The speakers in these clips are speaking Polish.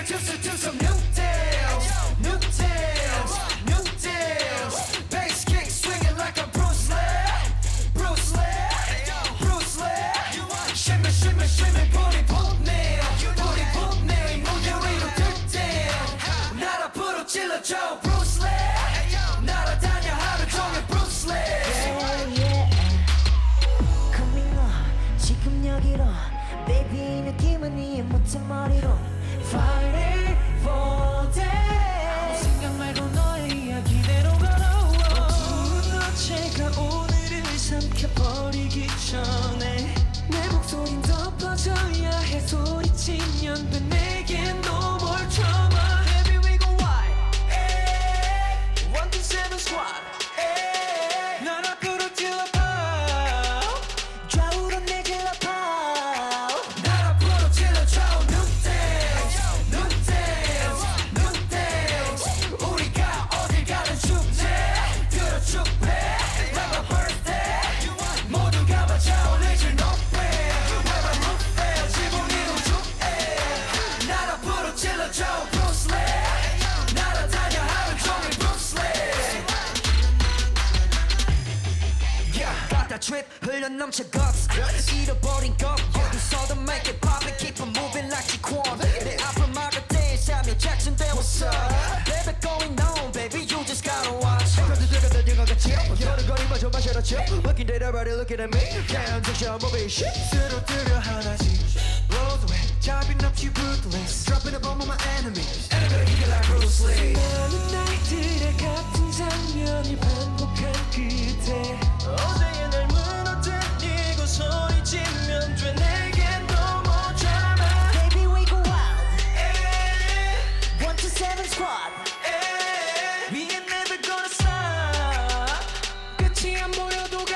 to some new tales, new tales, new tales. Bass kick swinging like a Bruce Lee, Bruce Lee, Bruce Lee. Shimmy, shimmy, shimmy, booty pump me, booty pump me. Move your little dirt down. Not a puro chilla Joe Bruce Lee. Not a Daniel Harder Joe Bruce Lee. Yeah, yeah. Coming on, 지금 여기로, baby 느낌은 이해 못해 머리로. Fighting for days. 아무 생각 말고 너의 이야기대로 걸어와. 어두운 너체가 오늘을 삼켜버리기 전에 내 목소린 더 퍼져야 해. 소리치면 돼. 내겐 no more trauma. Baby we go wild. Hey, 127 squad. Hey, 난 앞으로 찔러 파워. 좌우로 내 길러 파워. 난 앞으로 찔러 좌우. Trip, 흘려 넘쳐 guts. 잃어버린 것 어디서도 make it pop and keep on moving like you want. 내 앞을 막을 때 Samuel Jackson there what's up. Baby going on, baby you just gotta watch. 그래도 내가 널 영화같이 여러거리만 좀 마셔라치. Looking at everybody looking at me. Can't take your movie shit. 쓰러뜨려 하나씩. Blow the wind, chopping up you ruthless. Dropping a bomb on my enemies. And I better kick it like Bruce Lee. 많은 날들의 같은 장면이 반복한 그대. 어제의 날 소리치면 돼. 내겐 no more drama. Baby we go wild. 127 squad. We ain't never gonna stop. 끝이 안 보여도 가.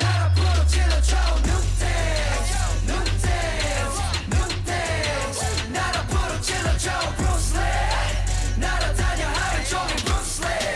날 앞으로 찔러줘. New tales, new tales, new tales. 날 앞으로 찔러줘. Bruce Lee. 날아다녀 하루 종일 Bruce Lee.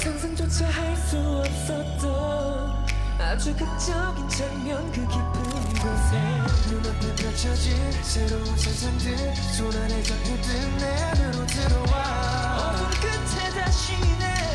상상조차 할 수 없었던 아주 극적인 장면 그 깊은 곳에 눈앞에 펼쳐진 새로운 세상들 손안에 잡혀든 내 안으로 들어와 어둠 끝에 다시 내